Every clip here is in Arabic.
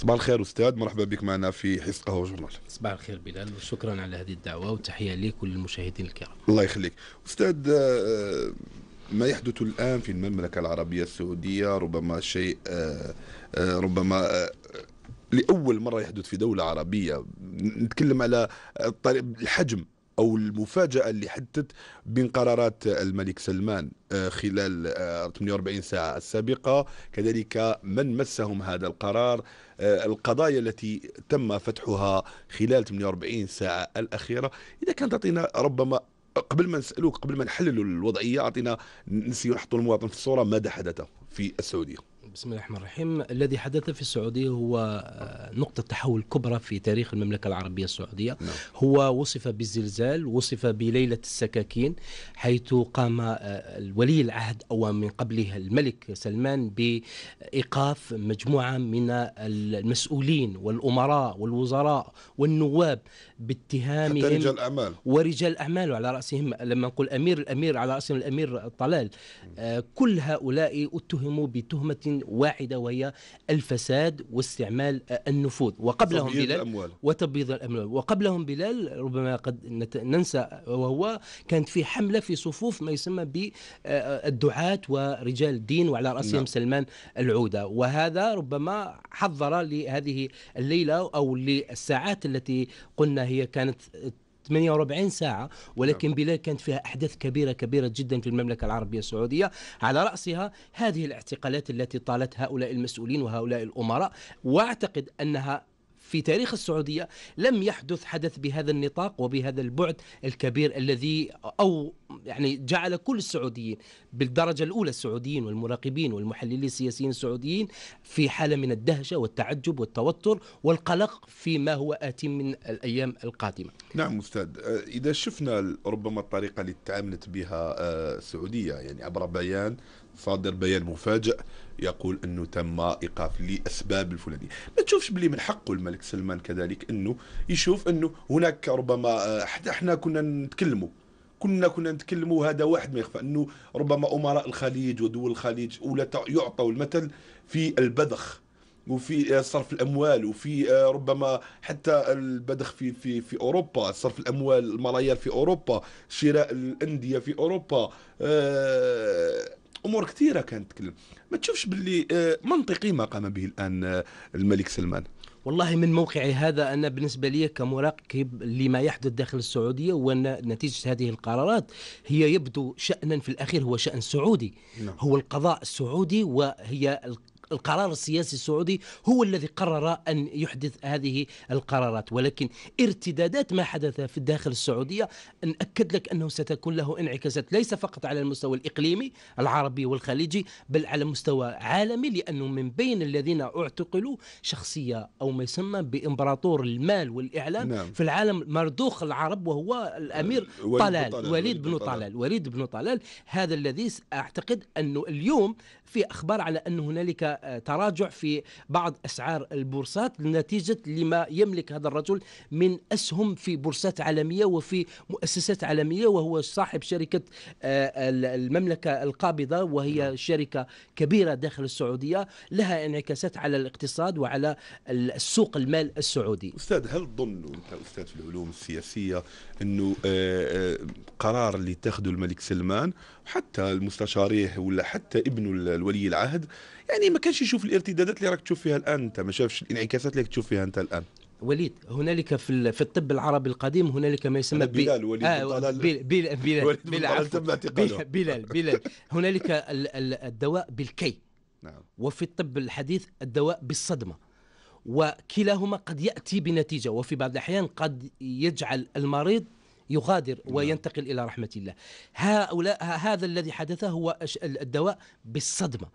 صباح الخير أستاذ، مرحبا بك معنا في حصة قهوة جورنال. صباح الخير بلال، وشكرا على هذه الدعوة وتحية لك وللمشاهدين الكرام. الله يخليك أستاذ، ما يحدث الآن في المملكة العربية السعودية ربما شيء ربما لأول مرة يحدث في دولة عربية. نتكلم على الحجم أو المفاجأة اللي حدثت بين قرارات الملك سلمان خلال 48 ساعة السابقة، كذلك من مسهم هذا القرار، القضايا التي تم فتحها خلال 48 ساعة الأخيرة. إذا كانت تعطينا ربما قبل ما نسألوك، قبل ما نحللوا الوضعية، أعطينا نسي نحطوا المواطن في الصورة، ماذا حدث في السعودية؟ بسم الله الرحمن الرحيم. الذي حدث في السعودية هو نقطة تحول كبرى في تاريخ المملكة العربية السعودية. هو وصف بالزلزال، وصف بليلة السكاكين، حيث قام ولي العهد أو من قبله الملك سلمان بإيقاف مجموعة من المسؤولين والأمراء والوزراء والنواب باتهامهم، حتى رجال أعمال ورجال أعمال على رأسهم، لما نقول الأمير على رأسهم الأمير طلال. كل هؤلاء اتهموا بتهمة واحدة وهي الفساد واستعمال النفوذ، وقبلهم بلال وتبييض الأموال. وقبلهم بلال ربما قد ننسى، وهو كانت في حملة في صفوف ما يسمى بالدعاة ورجال الدين وعلى رأسهم سلمان العوده، وهذا ربما حضر لهذه الليلة أو للساعات التي قلنا هي كانت 48 ساعة، ولكن بلال كانت فيها أحداث كبيرة كبيرة جدا في المملكة العربية السعودية، على رأسها هذه الاعتقالات التي طالت هؤلاء المسؤولين وهؤلاء الأمراء. وأعتقد أنها في تاريخ السعودية لم يحدث حدث بهذا النطاق وبهذا البعد الكبير، الذي أو يعني جعل كل السعوديين بالدرجة الأولى، السعوديين والمراقبين والمحللين السياسيين السعوديين، في حالة من الدهشة والتعجب والتوتر والقلق فيما هو آتي من الأيام القادمة. نعم أستاذ، إذا شفنا ربما الطريقة اللي تعاملت بها السعودية، يعني عبر بيان صادر بيان مفاجئ يقول انه تم ايقاف لاسباب الفلانيه، ما تشوفش بلي من حقه الملك سلمان كذلك انه يشوف انه هناك ربما، حتى احنا كنا نتكلموا هذا واحد ما يخفى، انه ربما امراء الخليج ودول الخليج ولا يعطوا المثل في البذخ وفي صرف الاموال، وفي ربما حتى البذخ في اوروبا، صرف الاموال، الملايير في اوروبا، شراء الانديه في اوروبا، امور كثيره كانت تتكلم. ما تشوفش باللي منطقي ما قام به الان الملك سلمان؟ والله من موقعي هذا، أنا بالنسبة لي كمراقب لما يحدث داخل السعودية ونتيجة هذه القرارات، هي يبدو شأنا في الأخير هو شأن سعودي، هو القضاء السعودي، وهي القرار السياسي السعودي هو الذي قرر أن يحدث هذه القرارات. ولكن ارتدادات ما حدث في داخل السعودية نأكد لك أنه ستكون له انعكاسات، ليس فقط على المستوى الإقليمي العربي والخليجي، بل على مستوى عالمي، لأنه من بين الذين اعتقلوا شخصية أو ما يسمى بإمبراطور المال والإعلام في العالم، مردوخ العرب، وهو الأمير الوليد بن طلال. هذا الذي أعتقد أنه اليوم في أخبار على أن هنالك تراجع في بعض أسعار البورصات نتيجة لما يملك هذا الرجل من أسهم في بورصات عالمية وفي مؤسسات عالمية، وهو صاحب شركة المملكة القابضة، وهي شركة كبيرة داخل السعودية لها انعكاسات على الاقتصاد وعلى السوق المال السعودي. أستاذ، هل ظن أنت أستاذ في العلوم السياسية أنه قرار اللي تاخده الملك سلمان حتى المستشاريه ولا حتى ابنه الولي العهد، يعني ما كانش يشوف الارتدادات اللي راك تشوف فيها الان انت، ما شافش الانعكاسات اللي تشوف فيها انت الان؟ وليد، هنالك في الطب العربي القديم هنالك ما يسمى بلال، هنالك الدواء بالكي، وفي الطب الحديث الدواء بالصدمة، وكلاهما قد يأتي بنتيجة، وفي بعض الأحيان قد يجعل المريض يغادر وينتقل إلى رحمة الله. هؤلاء هذا الذي حدث هو الدواء بالصدمة،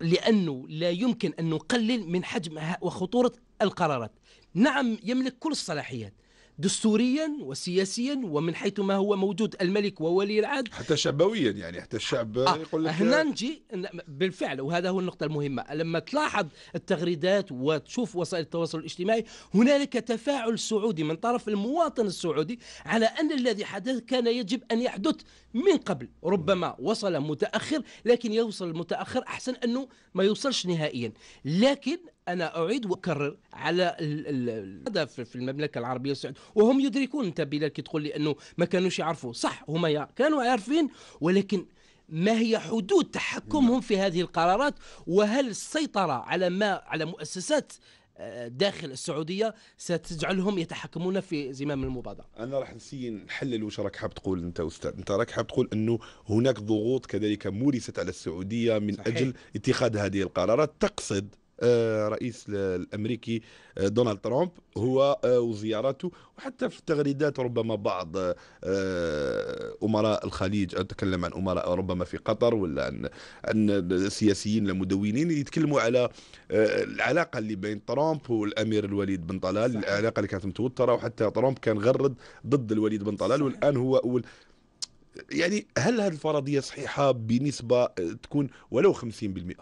لأنه لا يمكن أن نقلل من حجم وخطورة القرارات. نعم، يملك كل الصلاحيات دستوريا وسياسيا، ومن حيث ما هو موجود الملك وولي العهد، حتى شعبويا، يعني حتى الشعب يقول لك هنا نجي بالفعل. وهذا هو النقطة المهمة، لما تلاحظ التغريدات وتشوف وسائل التواصل الاجتماعي، هنالك تفاعل سعودي من طرف المواطن السعودي على أن الذي حدث كان يجب أن يحدث من قبل، ربما وصل متأخر، لكن يوصل متأخر أحسن أنه ما يوصلش نهائيا. لكن أنا أعيد وأكرر على الهدف في المملكة العربية السعودية، وهم يدركون. أنت بلال كي تقول لي أنه ما كانوش يعرفوا، صح هم كانوا عارفين، ولكن ما هي حدود تحكمهم في هذه القرارات؟ وهل السيطرة على مؤسسات داخل السعودية ستجعلهم يتحكمون في زمام المبادرة؟ أنا راح نحلل واش راك حاب تقول أنت أستاذ. أنت راك حاب تقول أنه هناك ضغوط كذلك مورست على السعودية من صحيح. أجل اتخاذ هذه القرارات. تقصد رئيس الأمريكي دونالد ترامب هو وزياراته، وحتى في التغريدات ربما بعض أمراء الخليج، أتكلم عن أمراء ربما في قطر ولا عن سياسيين المدونين يتكلموا على العلاقة اللي بين ترامب والأمير الوليد بن طلال، العلاقة اللي كانت متوترة، وحتى ترامب كان غرد ضد الوليد بن طلال والآن هو أول. يعني هل هذه الفرضية صحيحة بنسبة تكون ولو 50%؟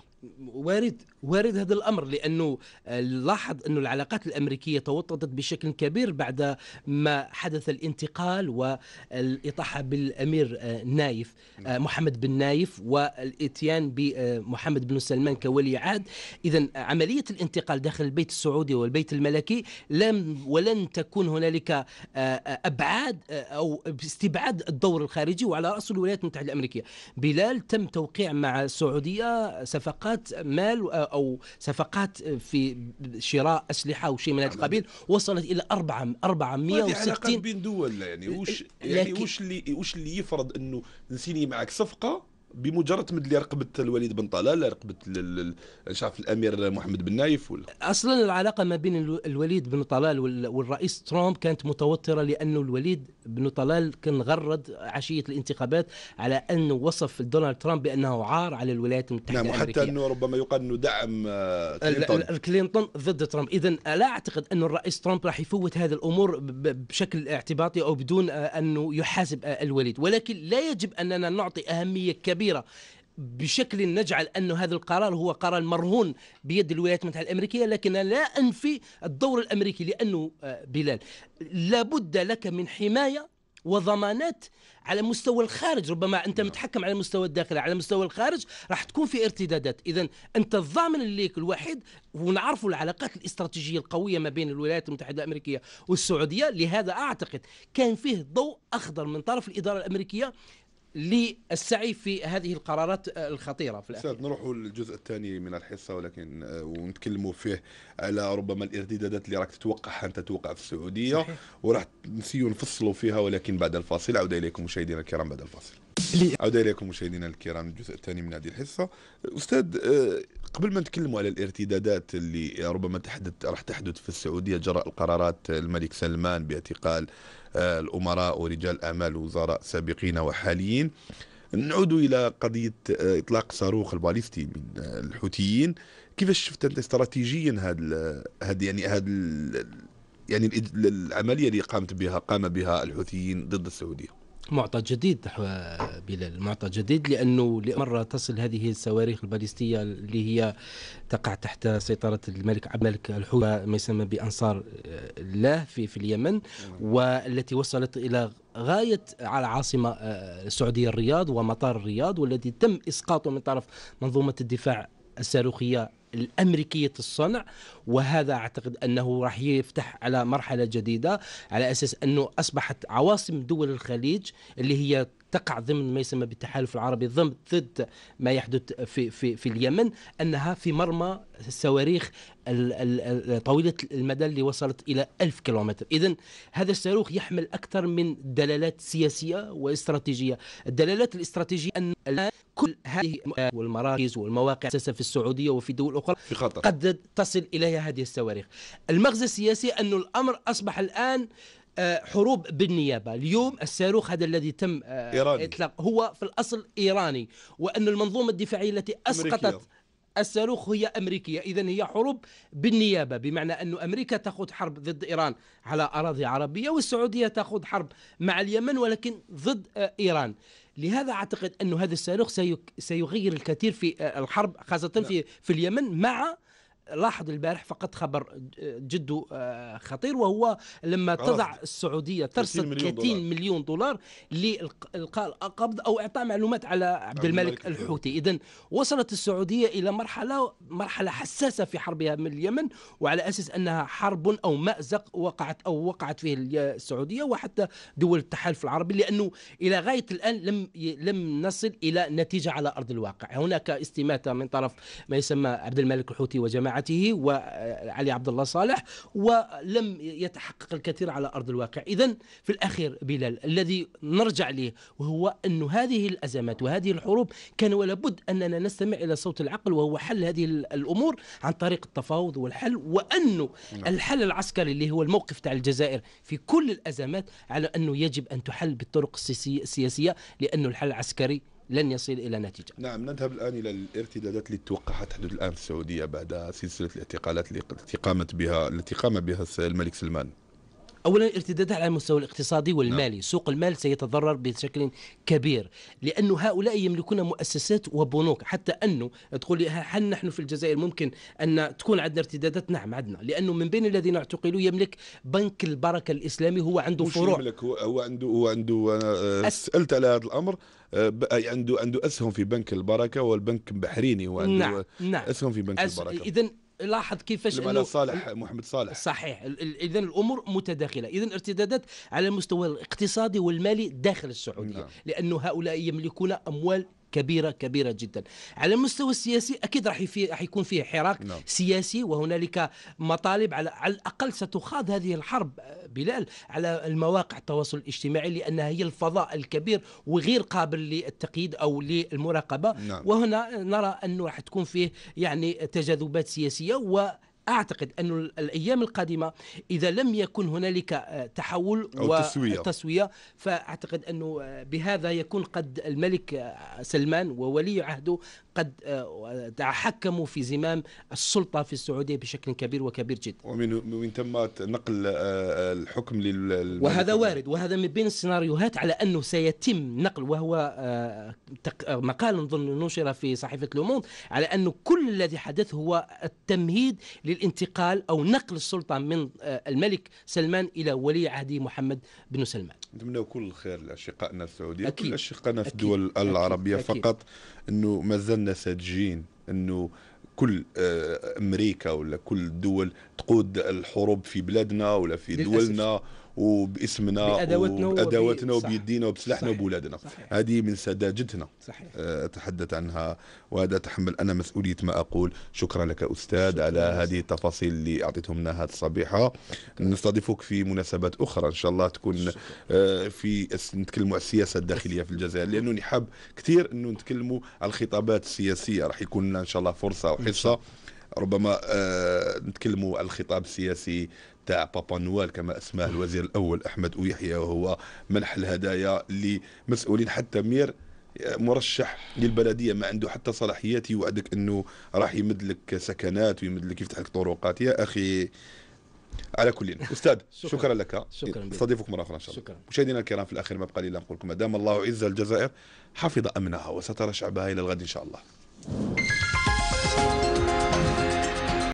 وارد هذا الأمر، لأنه لاحظ أن العلاقات الأمريكية توترت بشكل كبير بعد ما حدث الانتقال والإطاحة بالأمير نايف، محمد بن نايف، والإتيان بمحمد بن سلمان كولي عهد. إذن عملية الانتقال داخل البيت السعودي والبيت الملكي ولن تكون هنالك أبعاد أو استبعاد الدور الخارجي، وعلى رأس الولايات المتحدة الأمريكية. بلال تم توقيع مع السعودية صفقات مال أو صفقات في شراء أسلحة وشيء من هذا القبيل وصلت إلى 460 بين دول. يعني وش اللي يفرض أنه نسيني معك صفقة بمجرد مدلي رقبة الوليد بن طلال، رقبة شاف الأمير محمد بن نايف؟ ولا أصلا العلاقة ما بين الوليد بن طلال والرئيس ترامب كانت متوترة، لأنه الوليد بن طلال كان غرد عشية الانتخابات على أنه وصف دونالد ترامب بأنه عار على الولايات المتحدة الأمريكية. وحتى أنه ربما يقال أنه دعم كلينتون ضد ترامب. إذن لا أعتقد أن الرئيس ترامب راح يفوت هذه الأمور بشكل اعتباطي أو بدون أنه يحاسب الوليد، ولكن لا يجب أننا نعطي أهمية كبيرة بشكل نجعل أن هذا القرار هو قرار مرهون بيد الولايات المتحدة الأمريكية. لكن لا أنفي الدور الأمريكي، لأنه بلال لابد لك من حماية وضمانات على مستوى الخارج. ربما أنت متحكم على مستوى الداخل، على مستوى الخارج راح تكون في ارتدادات. إذن أنت الضامن ليك الوحيد، ونعرف العلاقات الاستراتيجية القوية ما بين الولايات المتحدة الأمريكية والسعودية. لهذا أعتقد كان فيه ضوء أخضر من طرف الإدارة الأمريكية للسعي في هذه القرارات الخطيرة. في الأخير نروح للجزء الثاني من الحصة، ولكن ونتكلموا فيه على ربما الارتدادات اللي راك تتوقعها أنت توقع في السعودية، وراح نسيوا نفصلوا فيها، ولكن بعد الفاصل. عودة إليكم مشاهدينا الكرام بعد الفاصل. الجزء الثاني من هذه الحصة. أستاذ، قبل ما نتكلموا على الارتدادات اللي ربما راح تحدث في السعودية جراء القرارات الملك سلمان باعتقال الأمراء ورجال أعمال وزراء سابقين وحاليين، نعود إلى قضية إطلاق صاروخ الباليستي من الحوثيين. كيف شفت أنت استراتيجيا هذا العملية اللي قام بها الحوثيين ضد السعودية؟ معطى جديد بلال، معطى جديد، لأنه لمرة تصل هذه الصواريخ الباليستية اللي هي تقع تحت سيطرة الملك عبد الملك الحوثي ما يسمى بأنصار الله في اليمن، والتي وصلت إلى غاية على العاصمة السعودية الرياض ومطار الرياض، والذي تم إسقاطه من طرف منظومة الدفاع الصاروخية الأمريكية الصنع. وهذا أعتقد أنه راح يفتح على مرحلة جديدة، على أساس أنه أصبحت عواصم دول الخليج اللي هي تقع ضمن ما يسمى بالتحالف العربي ضد ما يحدث في اليمن، أنها في مرمى الصواريخ طويلة المدى اللي وصلت إلى 1000 كيلومتر. إذن هذا الصاروخ يحمل أكثر من دلالات سياسية واستراتيجية. الدلالات الاستراتيجية أن كل هذه والمراكز والمواقع الأساسية في السعودية وفي دول أخرى في خطر، قد تصل إليها هذه الصواريخ. المغزى السياسي أن الأمر أصبح الآن حروب بالنيابة. اليوم الصاروخ هذا الذي تم إطلاق هو في الأصل إيراني، وأن المنظومة الدفاعية التي أسقطت الصاروخ هي أمريكية. إذن هي حروب بالنيابة، بمعنى أن أمريكا تخوض حرب ضد إيران على أراضي عربية، والسعودية تخوض حرب مع اليمن ولكن ضد إيران. لهذا أعتقد أن هذا الصاروخ سيغير الكثير في الحرب، خاصة في اليمن، مع لاحظ البارح فقط خبر جد خطير، وهو لما تضع السعودية ترصد 30 مليون دولار لإلقاء القبض أو إعطاء معلومات على عبد الملك الحوثي. إذن وصلت السعودية إلى مرحلة حساسة في حربها من اليمن، وعلى أساس أنها حرب أو مأزق وقعت فيه السعودية وحتى دول التحالف العربي، لأنه إلى غاية الآن لم نصل إلى نتيجة على أرض الواقع. هناك استماتة من طرف ما يسمى عبد الملك الحوثي وجماعته وعلي عبد الله صالح، ولم يتحقق الكثير على أرض الواقع. إذن في الأخير بلال، الذي نرجع له وهو أن هذه الأزمات وهذه الحروب كان ولابد أننا نستمع إلى صوت العقل، وهو حل هذه الأمور عن طريق التفاوض والحل، وأنه الحل العسكري اللي هو الموقف تاع الجزائر في كل الأزمات على أنه يجب أن تحل بالطرق السياسية، لأنه الحل العسكري لن يصل إلى نتيجة. نعم، نذهب الآن إلى الارتدادات التي توقعت حدود الآن في السعودية بعد سلسلة الاعتقالات التي قام بها الملك سلمان. أولا الارتدادات على المستوى الاقتصادي والمالي، نعم. سوق المال سيتضرر بشكل كبير، لأن هؤلاء يملكون مؤسسات وبنوك، حتى أنه تقول هل نحن في الجزائر ممكن أن تكون عندنا ارتدادات؟ نعم عندنا، لأنه من بين الذين اعتقلوا يملك بنك البركة الإسلامي، هو عنده فروع. هو عنده سألت على هذا الأمر، عنده أسهم في بنك البركة، والبنك بحريني وعنده نعم. أسهم في بنك البركة. إذن لاحظ كيفاش محمد صالح صحيح. اذا الامور متداخله، اذا ارتدادات على المستوى الاقتصادي والمالي داخل السعوديه، نعم. لانه هؤلاء يملكون اموال كبيرة كبيرة جدا. على المستوى السياسي أكيد راح يكون فيه حراك سياسي، وهنالك مطالب على الأقل ستخاض هذه الحرب بلال على المواقع التواصل الاجتماعي، لأنها هي الفضاء الكبير وغير قابل للتقييد أو للمراقبة، نعم. وهنا نرى أنه راح تكون فيه يعني تجاذبات سياسية، و أعتقد أن الأيام القادمة إذا لم يكن هنالك تحول وتسوية، فأعتقد أنه بهذا يكون قد الملك سلمان وولي عهده قد تحكموا في زمام السلطة في السعودية بشكل كبير وكبير جدا، ومن ثم نقل الحكم للملك. وهذا وارد، وهذا من بين السيناريوهات على أنه سيتم نقل، وهو مقال ضمن نشر في صحيفة لومون، على أنه كل الذي حدث هو التمهيد للانتقال أو نقل السلطة من الملك سلمان إلى ولي عهده محمد بن سلمان. نتمنى كل الخير لأشقائنا السعوديين، كل أشقائنا في الدول العربية، فقط أنه ما زلنا ساذجين أنه كل أمريكا ولا كل دول تقود الحروب في بلادنا ولا في دولنا وباسمنا وبأدواتنا وبيدينا وبسلاحنا وبولادنا. هذه من سذاجتنا أتحدث عنها، وهذا تحمل أنا مسؤولية ما أقول. شكرا لك أستاذ على هذه التفاصيل اللي أعطيتهمنا هذه الصبيحة. نستضيفك في مناسبات أخرى إن شاء الله، تكون في نتكلموا على السياسة الداخلية في الجزائر، لأنه نحب كثير أنه نتكلموا على الخطابات السياسية. راح يكون لنا إن شاء الله فرصة وحصة ربما نتكلموا على الخطاب السياسي تاع بابا نوال كما اسماه الوزير الاول احمد ويحيى، وهو منح الهدايا لمسؤولين، حتى مير مرشح للبلديه ما عنده حتى صلاحيات يوعدك انه راح يمد لك سكنات ويمد لك يفتح لك طرقات. يا اخي على كل استاذ شكرا لك، استضيفك مره اخرى ان شاء الله. مشاهدينا الكرام، في الاخير ما بقى لي الا نقول لكم ما دام الله عز الجزائر حفظ امنها وسترى شعبها الى الغد ان شاء الله.